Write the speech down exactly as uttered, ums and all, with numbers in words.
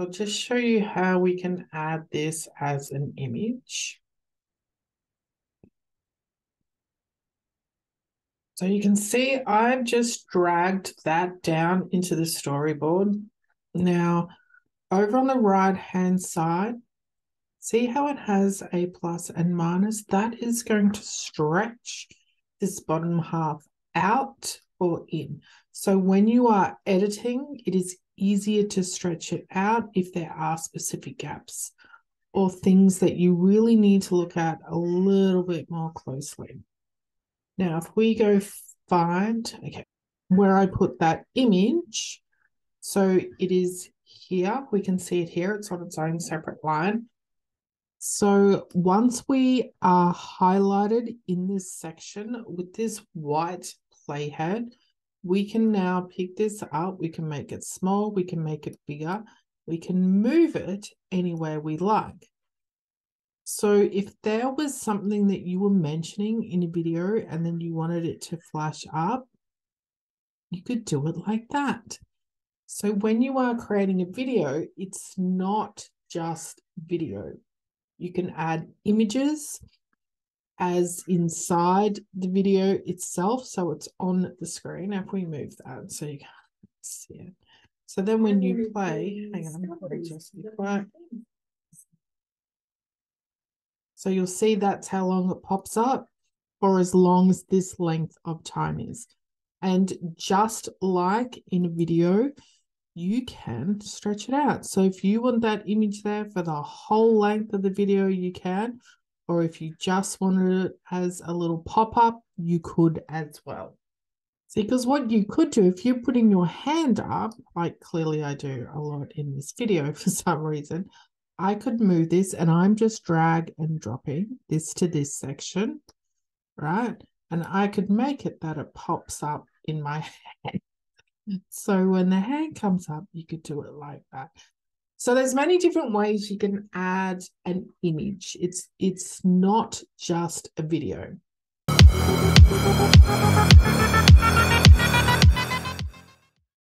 I'll just show you how we can add this as an image. So you can see I've just dragged that down into the storyboard. Now, over on the right-hand side, see how it has a plus and minus? That is going to stretch this bottom half out or in. So when you are editing, it is easier to stretch it out if there are specific gaps or things that you really need to look at a little bit more closely. Now, if we go find, okay, where I put that image, so it is here. We can see it here. It's on its own separate line. So once we are highlighted in this section with this white playhead, we can now pick this up. We can make it small. We can make it bigger. We can move it anywhere we like. So if there was something that you were mentioning in a video and then you wanted it to flash up, you could do it like that. So when you are creating a video, it's not just video. You can add images as inside the video itself, so it's on the screen. If we move that so you can see it. So then when you play, hang on, just right. So you'll see that's how long it pops up, or as long as this length of time is. And just like in a video, you can stretch it out. So if you want that image there for the whole length of the video, you can. Or if you just wanted it as a little pop-up, you could as well. See, because what you could do, if you're putting your hand up, like clearly I do a lot in this video for some reason, I could move this and I'm just drag and dropping this to this section, right? And I could make it that it pops up in my hand. So when the hand comes up, you could do it like that. So there's many different ways you can add an image. It's, it's not just a video.